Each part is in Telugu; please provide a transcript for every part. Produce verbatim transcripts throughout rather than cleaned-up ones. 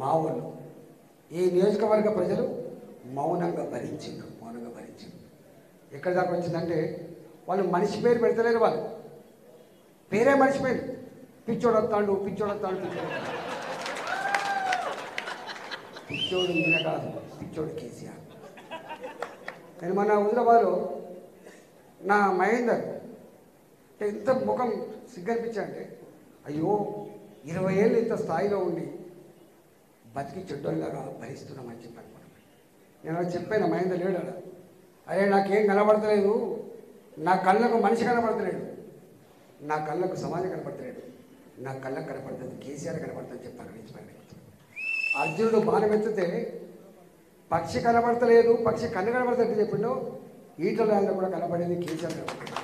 మావోలు ఈ నియోజకవర్గ ప్రజలు మౌనంగా భరించారు మౌనంగా భరించారు ఎక్కడ దాకా వచ్చిందంటే వాళ్ళు మనిషి పేరు పెడతలేరు వాళ్ళు పేరే మనిషి పేరు పిచ్చోడు వస్తాడు పిచ్చోడు వస్తాడు పిచ్చోడు ఈయన కాదు పిచ్చోడు కేసీఆర్ నేను మన హైదరాబాద్లో నా మహేందర్ ఎంత ముఖం సిగ్గనిపించా అంటే అయ్యో ఇరవై ఏళ్ళు ఇంత స్థాయిలో ఉండి బతికి చెడ్డోళ్ళగా భరిస్తున్నామని చెప్పాను నేను చెప్పాను మహేందర్ లేడు అలా అరే నాకేం కనబడతలేదు నా కళ్ళకు మనిషి కనబడతలేడు నా కళ్ళకు సమాజం కనబడతలేడు నా కళ్ళకు కనపడుతుంది కేసీఆర్ కనబడుతుందని చెప్పాను నిజమైన అర్జునుడు బాణమెత్తితే పక్షి కనబడతలేదు పక్షి కన్ను కనబడతలేదు చెప్పిండు ఈటల కూడా కనబడేది కేసీఆర్ కనబడలేదు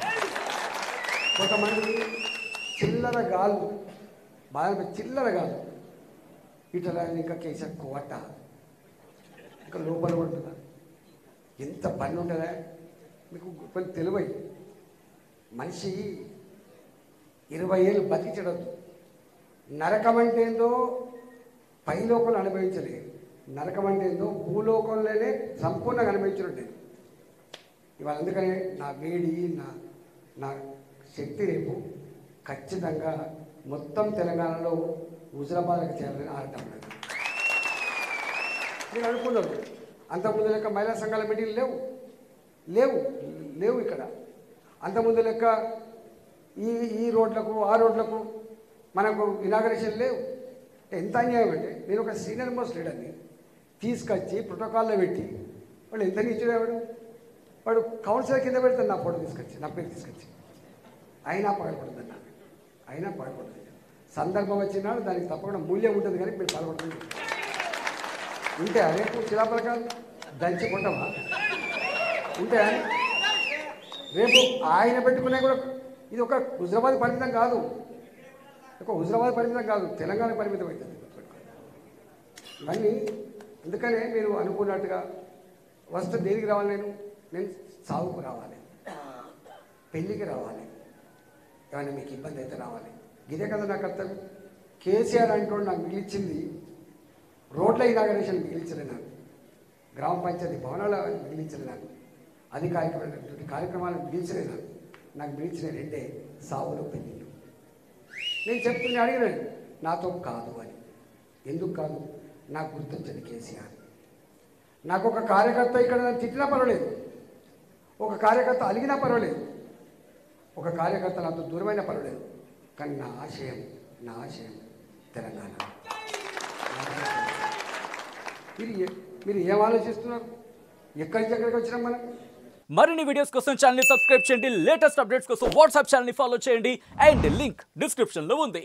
కొంతమంది చిల్లర గాలు బాగా చిల్లర గాలు ఈటల ఇంకా కేసీఆర్ కోట ఇంకా లోపల ఉంటుందా ఎంత పని ఉంటుందా మీకు కొంచెం తెలివై మనిషి ఇరవై ఏళ్ళు బతికించడద్దు నరకం అంటే ఏందో పైలోకం అనుభవించలే నరకం అంటే ఏందో భూలోకంలోనే సంపూర్ణంగా అనుభవించినట్టు ఇవాళ అందుకనే నా వేడి నా నా శక్తి రేపు ఖచ్చితంగా మొత్తం తెలంగాణలో హుజరాబాద్కి చేయాలని ఆడటం లేదు నేను అనుకున్నాను అంతకుముందు లెక్క మహిళా సంఘాల మీటింగ్లు లేవు లేవు లేవు ఇక్కడ అంతకుముందు లెక్క ఈ ఈ రోడ్లకు ఆ రోడ్లకు మనకు ఇనాగరేషన్ లేవు ఎంత అన్యాయం అంటే నేను ఒక సీనియర్ మోస్ట్ లీడర్ని తీసుకొచ్చి ప్రోటోకాల్లో పెట్టి వాళ్ళు ఎంత నీచుడేవాడు వాడు కౌన్సిలర్ కింద పెడతాను నా ఫోటో తీసుకొచ్చి నా పేరు తీసుకొచ్చి అయినా పగలకూడదన్నా అయినా పగలకూడదు సందర్భం వచ్చినాడు దానికి తప్పకుండా మూల్యం ఉంటుంది కానీ మీరు పగలకూడదు ఉంటే రేపు శిలాపలకాలు దంచుకుంటామా ఉంటే రేపు ఆయన పెట్టుకునే కూడా ఇది ఒక హుజరాబాద్ పరిమితం కాదు ఒక హుజరాబాద్ పరిమితం కాదు తెలంగాణ పరిమితం అవుతుంది ఇవన్నీ అందుకనే మీరు అనుకున్నట్టుగా వస్తే దేనికి రావాలి నేను నేను సాగుకు రావాలి పెళ్ళికి రావాలి ఏమైనా మీకు ఇబ్బంది అయితే రావాలి ఇదే కదా నాకు అర్థం కేసీఆర్ అంటూ నాకు మిగిలిచ్చింది రోడ్ల ఇనాగరేషన్ మిగిలించలే నాకు గ్రామ పంచాయతీ భవనాల మిగిలించలే నాకు అధికారికమైనటువంటి కార్యక్రమాలను మిగిలించలే నాకు నాకు మిగిలించిన రెండే సావులు పెళ్ళిళ్ళు నేను చెప్తున్నా అడిగినాను నాతో కాదు అని ఎందుకు కాదు నాకు గుర్తించండి కేసీఆర్ నాకు ఒక కార్యకర్త ఇక్కడ నన్ను తిట్టినా పర్వాలేదు ఒక కార్యకర్త అలిగినా పర్వాలేదు ఒక కార్యకర్త నాతో దూరమైన పర్వాలేదు కానీ నా ఆశయం నా ఆశయం తెలంగాణ మీరు మీరు ఏం ఆలోచిస్తున్నారు ఎక్కడి దగ్గరికి వచ్చినాం మనం మరిన్ని వీడియోస్ కోసం ఛానల్ ని సబ్స్క్రైబ్ చేయండి లేటెస్ట్ అప్డేట్స్ కోసం వాట్సాప్ ఛానల్ ని ఫాలో చేయండి అండ్ లింక్ డిస్క్రిప్షన్ లో ఉంది।